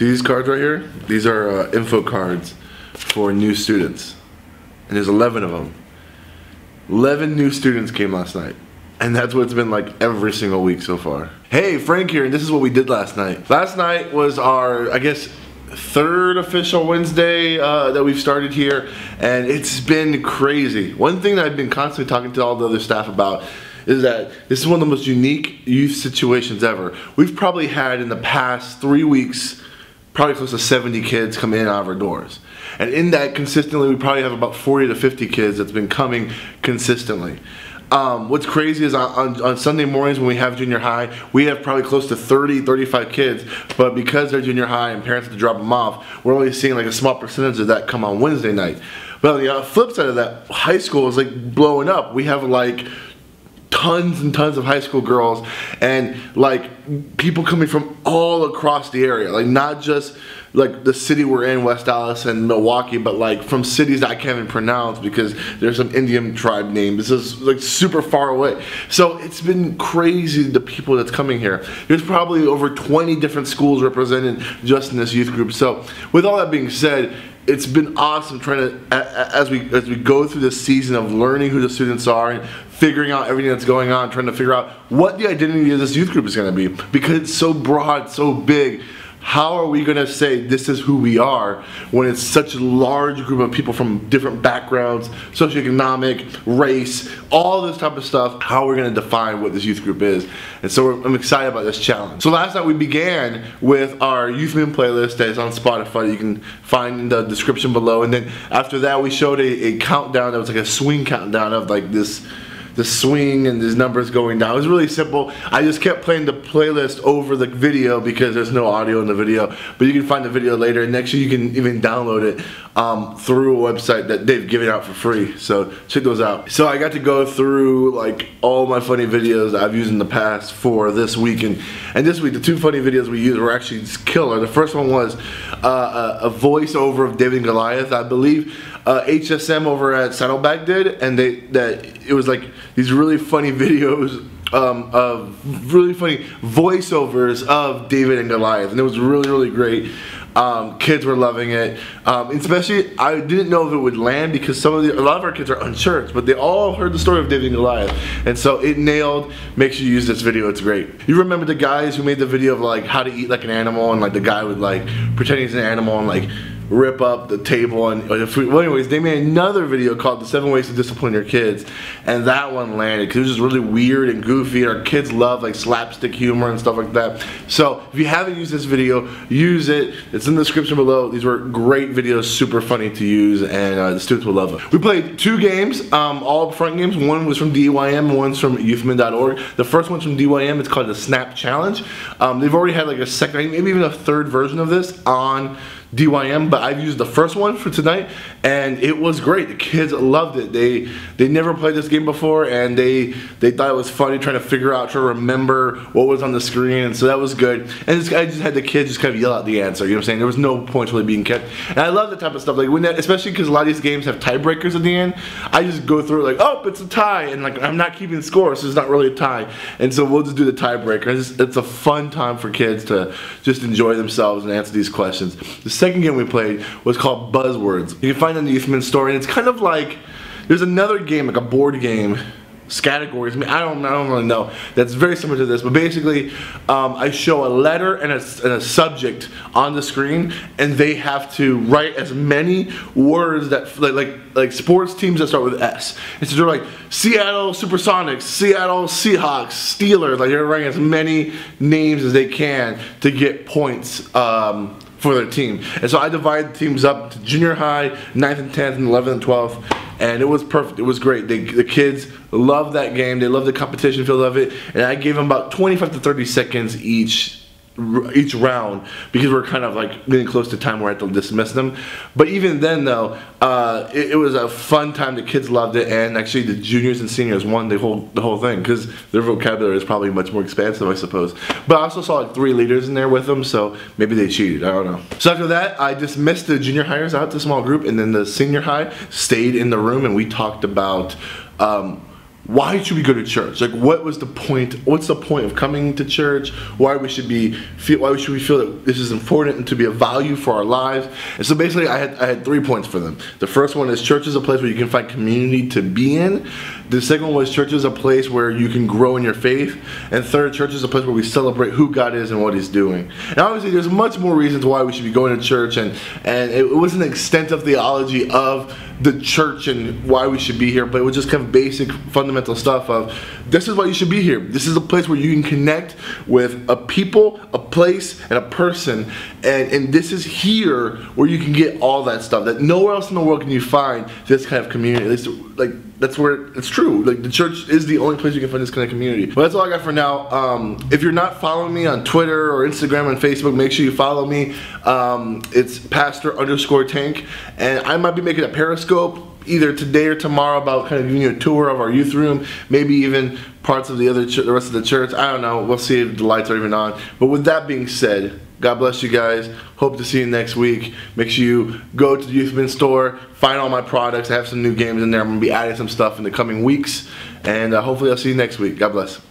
See these cards right here? These are info cards for new students. And there's 11 of them. 11 new students came last night. And that's what it's been like every single week so far. Hey, Frank here, and this is what we did last night. Last night was our, I guess, third official Wednesday that we've started here, and it's been crazy. One thing that I've been constantly talking to all the other staff about is that this is one of the most unique youth situations ever. We've probably had in the past 3 weeks probably close to 70 kids come in and out of our doors. And in that consistently, we probably have about 40 to 50 kids that's been coming consistently. What's crazy is on Sunday mornings when we have junior high, we have probably close to 30, 35 kids, but because they're junior high and parents have to drop them off, we're only seeing like a small percentage of that come on Wednesday night. But on the flip side of that, high school is like blowing up. We have like tons and tons of high school girls and like people coming from all across the area, like not just like the city we're in, West Dallas and Milwaukee, but like from cities that I can't even pronounce because there's some Indian tribe name. This is like super far away. So it's been crazy the people that's coming here. There's probably over 20 different schools represented just in this youth group. So with all that being said, it's been awesome trying to, as we go through this season of learning who the students are and figuring out everything that's going on, trying to figure out what the identity of this youth group is going to be, because it's so broad, so big. How are we going to say this is who we are when it's such a large group of people from different backgrounds, socioeconomic, race, all this type of stuff? How are we going to define what this youth group is? And so I'm excited about this challenge. So last night we began with our YouthMin playlist that is on Spotify. You can find in the description below. And then after that we showed a countdown that was like a swing countdown of like this. The swing and these numbers going down. It was really simple. I just kept playing the playlist over the video because there's no audio in the video, but you can find the video later, and next year you can even download it through a website that they've given out for free, so check those out. So I got to go through like all my funny videos that I've used in the past for this week, and this week the two funny videos we used were actually killer. The first one was a voiceover of David and Goliath. I believe HSM over at Saddleback did, and it was like these really funny videos of really funny voiceovers of David and Goliath, and it was really great. Kids were loving it, especially I didn't know if it would land because a lot of our kids are unchurched, but they all heard the story of David and Goliath, and so it nailed. Make sure you use this video; it's great. You remember the guys who made the video of like how to eat like an animal, and like the guy would like pretend he's an animal and like rip up the table and the food. Well, anyways, they made another video called "The 7 Ways to Discipline Your Kids," and that one landed because it was just really weird and goofy. Our kids love like slapstick humor and stuff like that. So if you haven't used this video, use it. It's in the description below. These were great videos, super funny to use, and the students will love them. We played two games, all upfront games. One was from DYM, one's from YouthMin.org. The first one's from DYM. It's called the Snap Challenge. They've already had like a second, maybe even a third version of this on DYM, but I've used the first one for tonight, and it was great. The kids loved it. They never played this game before, and they thought it was funny trying to figure out, trying to remember what was on the screen, and so that was good. And I just had the kids just kind of yell out the answer, you know what I'm saying? There was no point really being kept. And I love that type of stuff, like when that, especially because a lot of these games have tiebreakers at the end. I just go through it like, oh, it's a tie, and like I'm not keeping score, so it's not really a tie. And so we'll just do the tiebreaker. It's a fun time for kids to just enjoy themselves and answer these questions. The second game we played was called Buzzwords. You can find it in the YouthMin store, and it's kind of like, there's another game, like a board game, Categories, I don't really know, that's very similar to this, but basically I show a letter and a subject on the screen, and they have to write as many words that like sports teams that start with S. And so they're like Seattle Supersonics, Seattle Seahawks, Steelers, like they're writing as many names as they can to get points for their team. And so I divided teams up to junior high, 9th and 10th, and 11th and 12th, and it was perfect. It was great. The kids loved that game. They loved the competition feel of it, and I gave them about 25 to 30 seconds each round because we're kind of like getting close to time where I had to dismiss them. But even then though, it was a fun time. The kids loved it, and actually the juniors and seniors won the whole thing because their vocabulary is probably much more expansive, I suppose. But I also saw like 3 leaders in there with them, so maybe they cheated, I don't know. So after that, I dismissed the junior hires out to a small group, and then the senior high stayed in the room, and we talked about why should we go to church? Like, what was the point? What's the point of coming to church? Why should we feel that this is important and to be a value for our lives? And so basically, I had 3 points for them. The first one is church is a place where you can find community to be in. The second one was church is a place where you can grow in your faith. And third, church is a place where we celebrate who God is and what He's doing. And obviously, there's much more reasons why we should be going to church, and it was an extensive theology of the church and why we should be here, but it was just kind of basic, fundamental stuff of this is why you should be here. This is a place where you can connect with a people, a place, and a person, and this is here where you can get all that stuff that nowhere else in the world can you find this kind of community. At least, like, that's where it's true. Like, the church is the only place you can find this kind of community. But that's all I got for now. If you're not following me on Twitter or Instagram and Facebook, make sure you follow me. It's pastor_tank, and I might be making a Periscope either today or tomorrow about kind of giving you a tour of our youth room, maybe even parts of the rest of the church. I don't know. We'll see if the lights are even on. But with that being said, God bless you guys. Hope to see you next week. Make sure you go to the YouthMin store, find all my products. I have some new games in there. I'm going to be adding some stuff in the coming weeks. And hopefully I'll see you next week. God bless.